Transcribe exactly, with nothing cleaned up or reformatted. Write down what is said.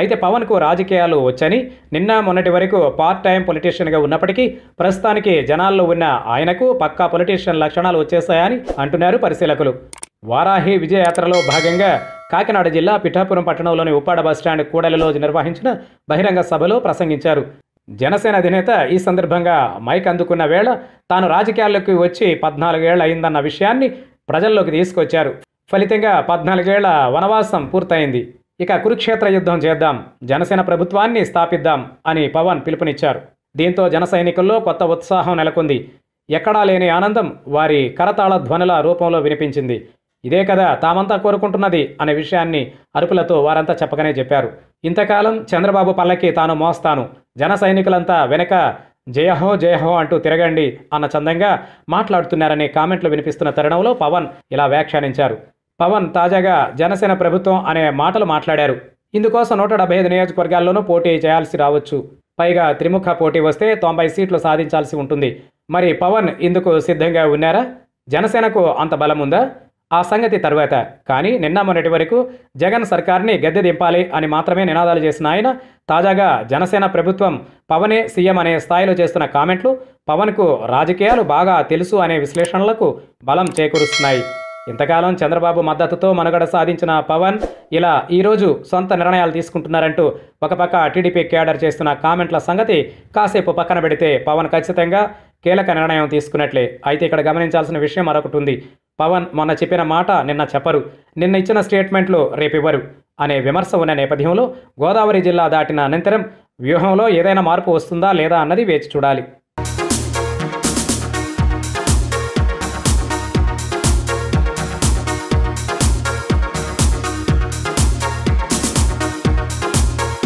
అయితే పవన్కు రాజకీయాలు వచ్చని, నిన్న మొన్నటి వరకు పార్ట్ టైం పొలిటీషియన్గా ఉన్నప్పటికీ ప్రస్తుతానికి జనాల్లో ఉన్న ఆయనకు పక్కా పొలిటీషియన్ లక్షణాలు వచ్చేసాయని అంటున్నారు పరిశీలకులు. వారాహి విజయయాత్రలో భాగంగా కాకినాడ జిల్లా పిఠాపురం పట్టణంలోని ఉప్పాడ బస్టాండ్ కూడలిలో నిర్వహించిన బహిరంగ సభలో ప్రసంగించారు. జనసేన అధినేత ఈ సందర్భంగా మైక్ అందుకున్న వేళ తాను రాజకీయాల్లోకి వచ్చి పద్నాలుగేళ్లు అయిందన్న విషయాన్ని ప్రజల్లోకి తీసుకొచ్చారు. ఫలితంగా పద్నాలుగేళ్ల వనవాసం పూర్తయింది. ఇక కురుక్షేత్ర యుద్ధం చేద్దాం, జనసేన ప్రభుత్వాన్ని స్థాపిద్దాం అని పవన్ పిలుపునిచ్చారు. దీంతో జన సైనికుల్లో కొత్త ఉత్సాహం నెలకొంది. ఎక్కడా లేని ఆనందం వారి కరతాళ ధ్వనుల రూపంలో వినిపించింది. ఇదే కదా తామంతా కోరుకుంటున్నది అనే విషయాన్ని అరుపులతో వారంతా చెప్పకనే చెప్పారు. ఇంతకాలం చంద్రబాబు పల్లకి తాను మోస్తాను, జన సైనికులంతా వెనక జయహో జయహో అంటూ తిరగండి అన్న చందంగా మాట్లాడుతున్నారనే కామెంట్లు వినిపిస్తున్న తరుణంలో పవన్ ఇలా వ్యాఖ్యానించారు. పవన్ తాజాగా జనసేన ప్రభుత్వం అనే మాటలు మాట్లాడారు. ఇందుకోసం నూట డెబ్బై ఐదు నియోజకవర్గాల్లోనూ పోటీ చేయాల్సి రావచ్చు. పైగా త్రిముఖ పోటీ వస్తే తొంభై సీట్లు సాధించాల్సి ఉంటుంది. మరి పవన్ ఇందుకు సిద్ధంగా ఉన్నారా? జనసేనకు అంత బలముందా? ఆ సంగతి తర్వాత. కానీ నిన్న మొన్నటి వరకు జగన్ సర్కార్ని గద్దె దింపాలి అని మాత్రమే నినాదాలు చేసిన ఆయన తాజాగా జనసేన ప్రభుత్వం పవనే సీఎం అనే స్థాయిలో చేస్తున్న కామెంట్లు పవన్కు రాజకీయాలు బాగా తెలుసు అనే విశ్లేషణలకు బలం చేకూరుస్తున్నాయి. ఇంతకాలం చంద్రబాబు మద్దతుతో మనుగడ సాధించిన పవన్ ఇలా ఈరోజు సొంత నిర్ణయాలు తీసుకుంటున్నారంటూ ఒక పక్క టీడీపీ క్యాడర్ చేస్తున్న కామెంట్ల సంగతి కాసేపు పక్కన పెడితే పవన్ ఖచ్చితంగా కీలక నిర్ణయం తీసుకున్నట్లే. అయితే ఇక్కడ గమనించాల్సిన విషయం మరొకటి ఉంది. పవన్ మొన్న చెప్పిన మాట నిన్న చెప్పరు, నిన్న ఇచ్చిన స్టేట్మెంట్లు రేపివ్వరు అనే విమర్శ ఉన్న నేపథ్యంలో గోదావరి జిల్లా దాటిన అనంతరం వ్యూహంలో ఏదైనా మార్పు వస్తుందా లేదా అన్నది వేచి చూడాలి.